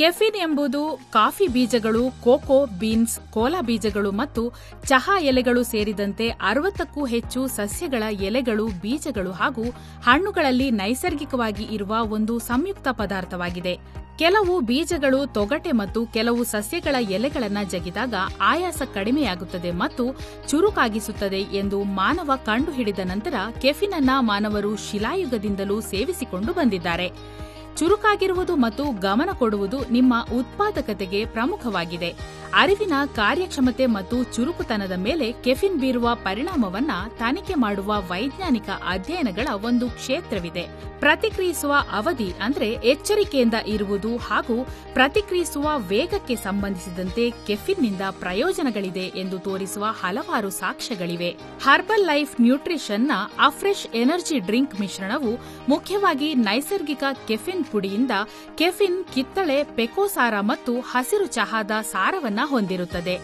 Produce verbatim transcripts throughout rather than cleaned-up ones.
Caffeine ಎಂಬುದು coffee ಬೀಜಗಳು, cocoa beans, Cola ಬೀಜಗಳು ಮತ್ತು ಚಹಾ ಎಲೆಗಳು ಸೇರಿದಂತೆ ಅರವತ್ತಕ್ಕೂ ಹೆಚ್ಚು ಸಸ್ಯಗಳ ಎಲೆಗಳು, ಬೀಜಗಳು ಹಾಗೂ ಹಣ್ಣುಗಳಲ್ಲಿ ನೈಸರ್ಗಿಕವಾಗಿ ಇರುವ ಒಂದು ಸಂಯುಕ್ತ ಪದಾರ್ಥವಾಗಿದೆ. ಕೆಲವು ಬೀಜಗಳು ತೊಗಟೆ ಮತ್ತು ಕೆಲವು ಸಸ್ಯಗಳ ಎಲೆಗಳನ್ನು ಜಗಿದಾಗ ಆಯಾಸ ಕಡಿಮೆಯಾಗುತ್ತದೆ ಮತ್ತು ಚುರುಕಾಗಿಸುತ್ತದೆ ಎಂದು ಮಾನವ ಕಂಡುಹಿಡಿದ ನಂತರ ಕೆಫಿನ್ ಅನ್ನು ಮಾನವರು ಶಿಲಾಯುಗದಿಂದಲೂ ಸೇವಿಸಿಕೊಂಡು ಬಂದಿದ್ದಾರೆ. ಚುರುಕಾಗಿರುವುದು ಮತ್ತು ಗಮನ ಕೊಡುವುದು ನಿಮ್ಮ ಉತ್ಪಾದಕತೆಗೆ ಪ್ರಮುಖವಾಗಿದೆ. ಅರಿವಿನ ಕಾರ್ಯಕ್ಷಮತೆ ಮತ್ತು ಚುರುಕುತನದ ಮೇಲೆ ಕೆಫಿನ್ ಬೀರುವ ಪರಿಣಾಮವನ್ನು ತನಿಖೆ ಮಾಡುವ ವೈಜ್ಞಾನಿಕ ಅಧ್ಯಯನಗಳ ಒಂದು ಕ್ಷೇತ್ರವಿದೆ. ಪ್ರತಿಕ್ರಿಯಿಸುವ ಅವಧಿ ಅಂದರೆ ಎಚ್ಚರಿಕೆಯಿಂದ ಇರುವುದು ಹಾಗೂ ಪ್ರತಿಕ್ರಿಯಿಸುವ ವೇಗಕ್ಕೆ ಸಂಬಂಧಿಸಿದಂತೆ ಕೆಫಿನ್ನಿಂದ ಪ್ರಯೋಜನಗಳಿದೆ ಎಂದು ತೋರಿಸುವ ಹಲವಾರು ಸಾಕ್ಷ್ಯಗಳಿವೆ. ಹರ್ಬಲ್ ಲೈಫ್ ನ್ಯೂಟ್ರಿಷನ್ನ ಅಫ್ರೆಶ್ ಎನರ್ಜಿ ಡ್ರಿಂಕ್ ಮಿಶ್ರಣವು ಮುಖ್ಯವಾಗಿ ನೈಸರ್ಗಿಕ ಕೆಫಿನ್ ಪುಡಿಯಿಂದ ಕೆಫಿನ್, ಕಿತ್ತಳೆ, ಪೆಕೋಸಾರ ಮತ್ತು ಹಸಿರು ಚಹಾದ ಸಾರವನ್ನು ಹೊಂದಿರುತ್ತದೆ.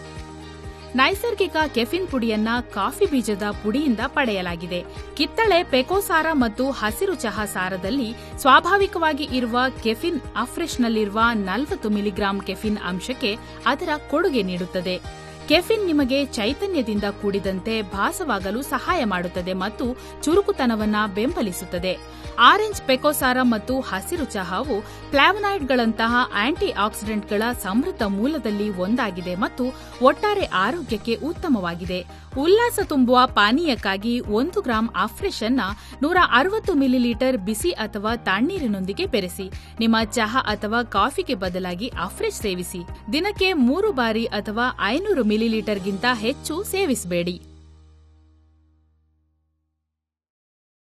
ನೈಸರ್ಗಿಕ ಕೆಫಿನ್ ಪುಡಿಯನ್ನ ಕಾಫಿ ಬೀಜದ ಪುಡಿಯಿಂದ ಪಡೆಯಲಾಗಿದೆ. ಕಿತ್ತಳೆ, ಪೆಕೋಸಾರ ಮತ್ತು ಹಸಿರು ಚಹಾ ಸಾರದಲ್ಲಿ ಸ್ವಾಭಾವಿಕವಾಗಿ ಇರುವ ಕೆಫಿನ್ ಅಫ್ರೆಶ್ನಲ್ಲಿರುವ ನಲವತ್ತು ಮಿಲಿಗ್ರಾಂ ಕೆಫಿನ್ ಅಂಶಕ್ಕೆ ಅದರ ಕೊಡುಗೆ ನೀಡುತ್ತದೆ. ಕೆಫಿನ್ ನಿಮಗೆ ಚೈತನ್ಯದಿಂದ ಕೂಡಿದಂತೆ ಭಾಸವಾಗಲು ಸಹಾಯ ಮಾಡುತ್ತದೆ ಮತ್ತು ಚುರುಕುತನವನ್ನು ಬೆಂಬಲಿಸುತ್ತದೆ. ಆರೆಂಜ್, ಪೆಕೋಸಾರ ಮತ್ತು ಹಸಿರು ಚಹಾವು ಫ್ಲಾವನಾಯ್ಡ್ಗಳಂತಹ ಆಂಟಿ ಆಕ್ಸಿಡೆಂಟ್ಗಳ ಸಮೃದ್ಧ ಮೂಲದಲ್ಲಿ ಒಂದಾಗಿದೆ ಮತ್ತು ಒಟ್ಟಾರೆ ಆರೋಗ್ಯಕ್ಕೆ ಉತ್ತಮವಾಗಿದೆ. ಉಲ್ಲಾಸ ತುಂಬುವ ಪಾನೀಯಕ್ಕಾಗಿ ಒಂದು ಗ್ರಾಂ ಅಫ್ರೆಶ್ ಅನ್ನು ನೂರ ಅರವತ್ತು ಮಿಲಿಲೀಟರ್ ಬಿಸಿ ಅಥವಾ ತಣ್ಣೀರಿನೊಂದಿಗೆ ಬೆರೆಸಿ. ನಿಮ್ಮ ಚಹಾ ಅಥವಾ ಕಾಫಿಗೆ ಬದಲಾಗಿ ಅಫ್ರೆಶ್ ಸೇವಿಸಿ. ದಿನಕ್ಕೆ ಮೂರು ಬಾರಿ ಅಥವಾ ಐನೂರು ಮಿಲಿಲೀಟರ್ಗಿಂತ ಹೆಚ್ಚು ಸೇವಿಸಬೇಡಿ.